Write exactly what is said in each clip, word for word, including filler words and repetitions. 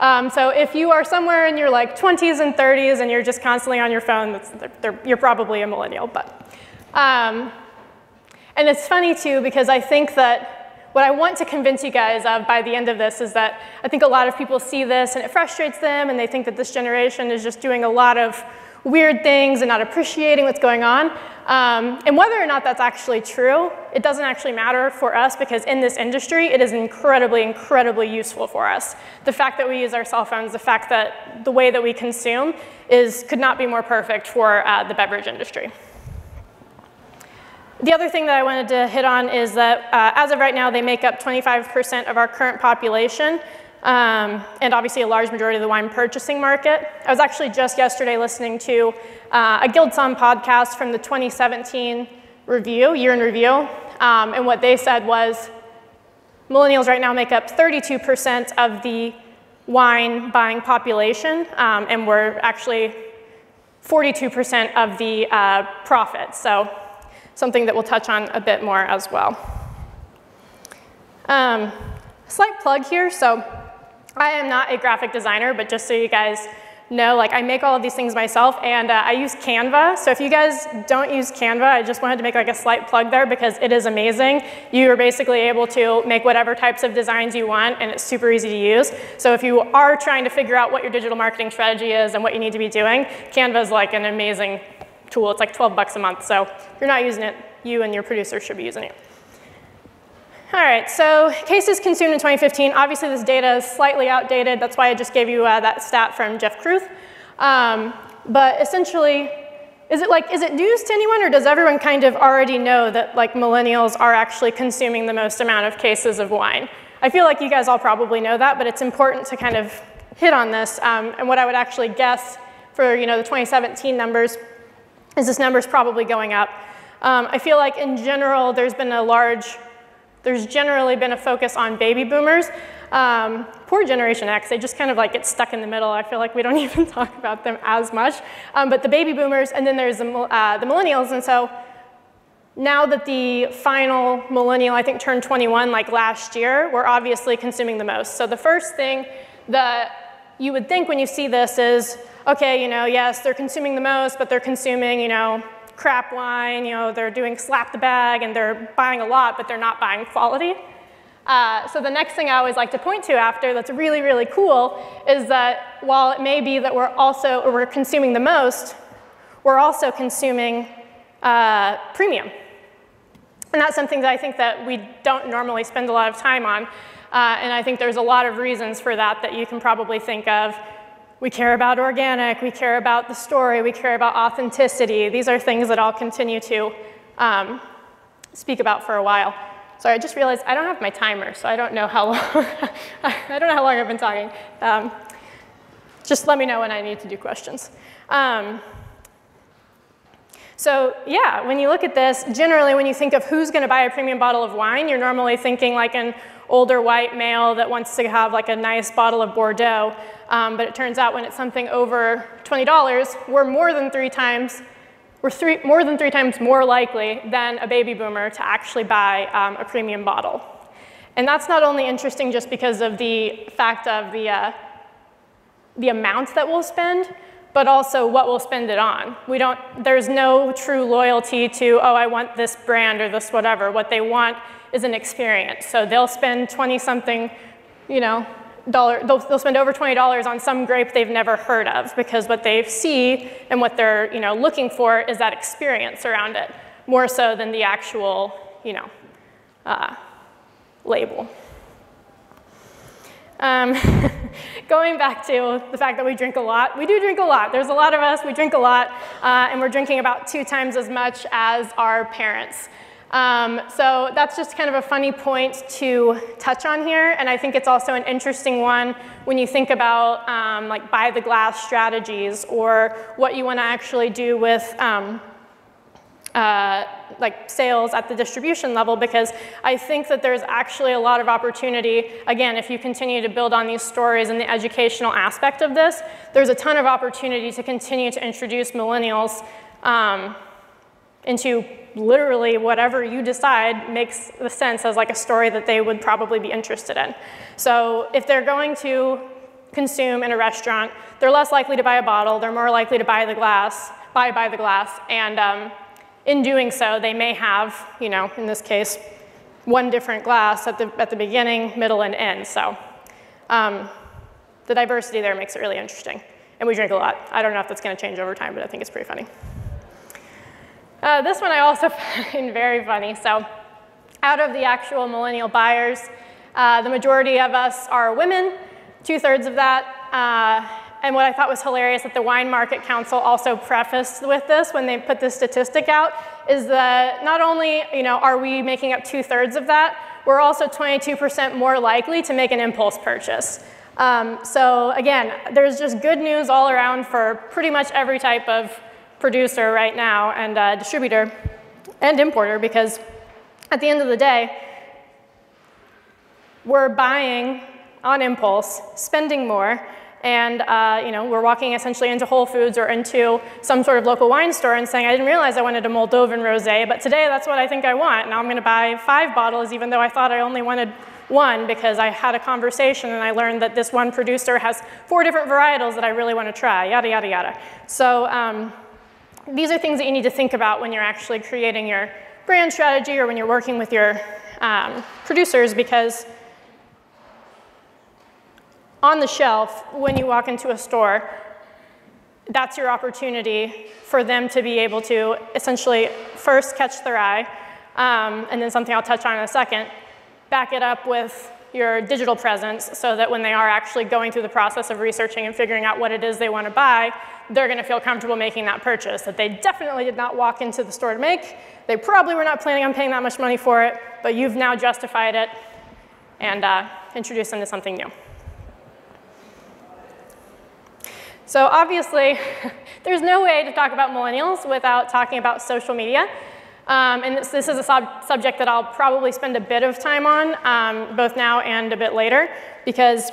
Um, so if you are somewhere in your like twenties and thirties and you're just constantly on your phone, that's, they're, they're, you're probably a millennial. But, um, and it's funny too, because I think that what I want to convince you guys of by the end of this is that I think a lot of people see this and it frustrates them and they think that this generation is just doing a lot of weird things and not appreciating what's going on. Um, and whether or not that's actually true, it doesn't actually matter for us because in this industry, it is incredibly, incredibly useful for us. The fact that we use our cell phones, the fact that the way that we consume is could not be more perfect for uh, the beverage industry. The other thing that I wanted to hit on is that uh, as of right now, they make up twenty-five percent of our current population um, and obviously a large majority of the wine purchasing market. I was actually just yesterday listening to uh, a Guild Song podcast from the twenty seventeen review, year in review, um, and what they said was millennials right now make up thirty-two percent of the wine buying population um, and we're actually forty-two percent of the uh, profits. So, something that we'll touch on a bit more as well. Um, slight plug here, so I am not a graphic designer, but just so you guys know, like I make all of these things myself and uh, I use Canva. So if you guys don't use Canva, I just wanted to make like a slight plug there because it is amazing. You are basically able to make whatever types of designs you want and it's super easy to use. So if you are trying to figure out what your digital marketing strategy is and what you need to be doing, Canva is like an amazing tool. It's like twelve bucks a month, so if you're not using it, you and your producer should be using it. All right, so cases consumed in twenty fifteen. Obviously, this data is slightly outdated. That's why I just gave you uh, that stat from Jeff Kruth. Um, but essentially, is it like, is it news to anyone, or does everyone kind of already know that like millennials are actually consuming the most amount of cases of wine? I feel like you guys all probably know that, but it's important to kind of hit on this. Um, and what I would actually guess for you know the twenty seventeen numbers is this number's probably going up. Um, I feel like in general, there's been a large, there's generally been a focus on baby boomers. Um, poor Generation X, they just kind of like get stuck in the middle. I feel like we don't even talk about them as much. Um, but the baby boomers, and then there's the, uh, the millennials. And so now that the final millennial, I think, turned twenty-one like last year, we're obviously consuming the most. So the first thing that you would think when you see this is, okay, you know, yes, they're consuming the most, but they're consuming, you know, crap wine, you know, they're doing slap the bag and they're buying a lot, but they're not buying quality. Uh, so the next thing I always like to point to after that's really, really cool is that while it may be that we're also, or we're consuming the most, we're also consuming uh, premium. And that's something that I think that we don't normally spend a lot of time on. Uh, and I think there's a lot of reasons for that that you can probably think of. We care about organic, we care about the story, we care about authenticity. These are things that I'll continue to um, speak about for a while. Sorry, I just realized I don't have my timer, so I don't know how long, I don't know how long I've been talking. Um, just let me know when I need to do questions. Um, So yeah, when you look at this, generally when you think of who's gonna buy a premium bottle of wine, you're normally thinking like an older white male that wants to have like a nice bottle of Bordeaux. Um, but it turns out when it's something over twenty dollars, we're more than three times, we're three, more than three times more likely than a baby boomer to actually buy um, a premium bottle. And that's not only interesting just because of the fact of the, uh, the amount that we'll spend, but also what we'll spend it on. We don't, there's no true loyalty to, oh, I want this brand or this whatever. What they want is an experience. So they'll spend twenty something, you know, dollar, they'll, they'll spend over twenty dollars on some grape they've never heard of because what they see and what they're, you know, looking for is that experience around it, more so than the actual, you know, uh, label. Um, going back to the fact that we drink a lot, we do drink a lot. There's a lot of us, we drink a lot, uh, and we're drinking about two times as much as our parents. Um, so that's just kind of a funny point to touch on here, and I think it's also an interesting one when you think about um, like buy the glass strategies or what you want to actually do with um, Uh, like sales at the distribution level, because I think that there's actually a lot of opportunity. Again, if you continue to build on these stories and the educational aspect of this, there's a ton of opportunity to continue to introduce millennials um, into literally whatever you decide makes the sense as like a story that they would probably be interested in. So if they're going to consume in a restaurant, they're less likely to buy a bottle, they're more likely to buy the glass, buy by the glass, and um, in doing so, they may have, you know, in this case, one different glass at the, at the beginning, middle, and end. So um, the diversity there makes it really interesting. And we drink a lot. I don't know if that's going to change over time, but I think it's pretty funny. Uh, this one I also find very funny. So out of the actual millennial buyers, uh, the majority of us are women, two-thirds of that. Uh, and what I thought was hilarious that the Wine Market Council also prefaced with this when they put this statistic out is that not only, you know, are we making up two-thirds of that, we're also twenty-two percent more likely to make an impulse purchase. Um, so again, there's just good news all around for pretty much every type of producer right now and uh, distributor and importer, because at the end of the day, we're buying on impulse, spending more, and uh, you know, we're walking essentially into Whole Foods or into some sort of local wine store and saying, I didn't realize I wanted a Moldovan rosé, but today that's what I think I want. Now I'm gonna buy five bottles even though I thought I only wanted one because I had a conversation and I learned that this one producer has four different varietals that I really wanna try, yada, yada, yada. So um, these are things that you need to think about when you're actually creating your brand strategy or when you're working with your um, producers, because on the shelf, when you walk into a store, that's your opportunity for them to be able to essentially first catch their eye, um, and then something I'll touch on in a second, back it up with your digital presence so that when they are actually going through the process of researching and figuring out what it is they want to buy, they're going to feel comfortable making that purchase that they definitely did not walk into the store to make. They probably were not planning on paying that much money for it, but you've now justified it and uh, introduced them to something new. So obviously, there's no way to talk about millennials without talking about social media. Um, and this, this is a sub subject that I'll probably spend a bit of time on, um, both now and a bit later, because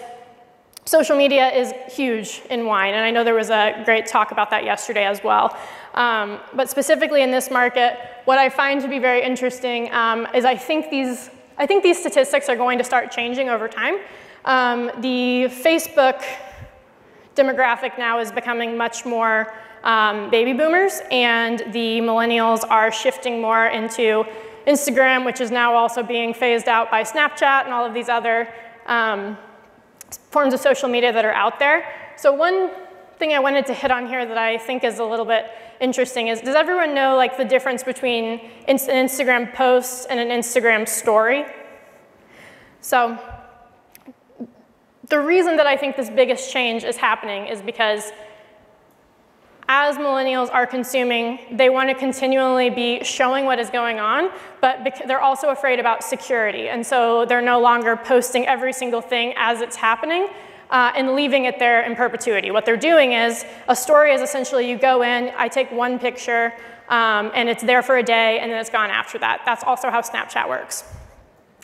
social media is huge in wine. And I know there was a great talk about that yesterday as well. Um, but specifically in this market, what I find to be very interesting um, is I think, these, I think these statistics are going to start changing over time. Um, the Facebook demographic now is becoming much more um, baby boomers, and the millennials are shifting more into Instagram, which is now also being phased out by Snapchat and all of these other um, forms of social media that are out there. So one thing I wanted to hit on here that I think is a little bit interesting is, does everyone know like the difference between an Instagram post and an Instagram story? So the reason that I think this biggest change is happening is because as millennials are consuming, they want to continually be showing what is going on, but they're also afraid about security. And so they're no longer posting every single thing as it's happening uh, and leaving it there in perpetuity. What they're doing is, a story is essentially you go in, I take one picture, um, and it's there for a day, and then it's gone after that. That's also how Snapchat works.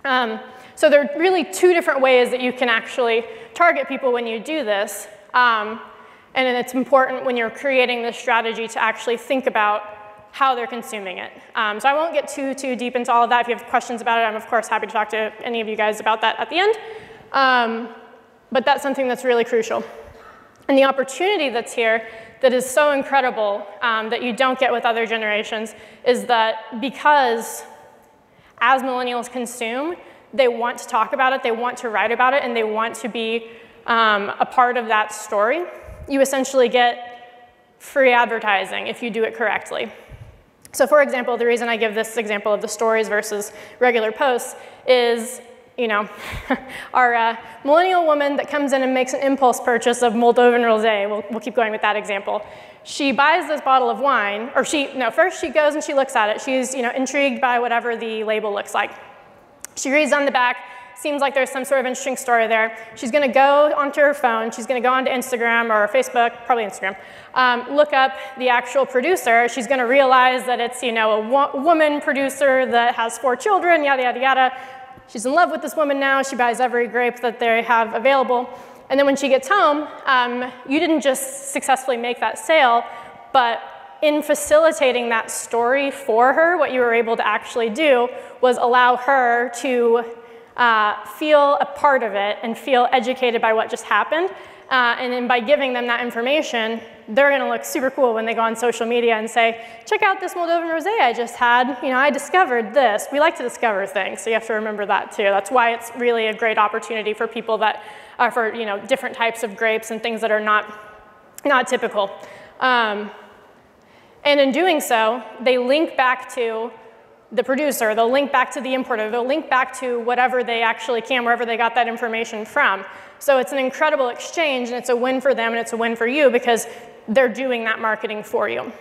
Um, So there are really two different ways that you can actually target people when you do this. Um, and then it's important when you're creating this strategy to actually think about how they're consuming it. Um, so I won't get too, too deep into all of that. If you have questions about it, I'm of course happy to talk to any of you guys about that at the end. Um, but that's something that's really crucial. And the opportunity that's here that is so incredible um, that you don't get with other generations is that because as millennials consume, they want to talk about it, they want to write about it, and they want to be um, a part of that story. You essentially get free advertising if you do it correctly. So for example, the reason I give this example of the stories versus regular posts is, you know, our uh, millennial woman that comes in and makes an impulse purchase of Moldovan rosé, we'll, we'll keep going with that example. She buys this bottle of wine, or she, no, first she goes and she looks at it. She's, you know, intrigued by whatever the label looks like. She reads on the back, seems like there's some sort of interesting story there. She's going to go onto her phone, she's going to go onto Instagram or Facebook, probably Instagram, um, look up the actual producer. She's going to realize that it's, you know, a wo woman producer that has four children, yada, yada, yada. She's in love with this woman now. She buys every grape that they have available. And then when she gets home, um, you didn't just successfully make that sale, but in facilitating that story for her, what you were able to actually do was allow her to uh, feel a part of it and feel educated by what just happened, Uh, and then by giving them that information, they're going to look super cool when they go on social media and say, check out this Moldovan rosé I just had. You know, I discovered this. We like to discover things, so you have to remember that too. That's why it's really a great opportunity for people that are for, you know, different types of grapes and things that are not, not typical. Um, and in doing so, they link back to the producer, they'll link back to the importer, they'll link back to whatever they actually can, wherever they got that information from. So it's an incredible exchange, and it's a win for them, and it's a win for you because they're doing that marketing for you.